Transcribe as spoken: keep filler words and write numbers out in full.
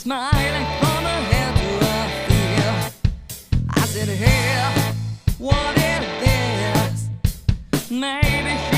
smiling from her head to her feet. I said, hey, what it is, maybe.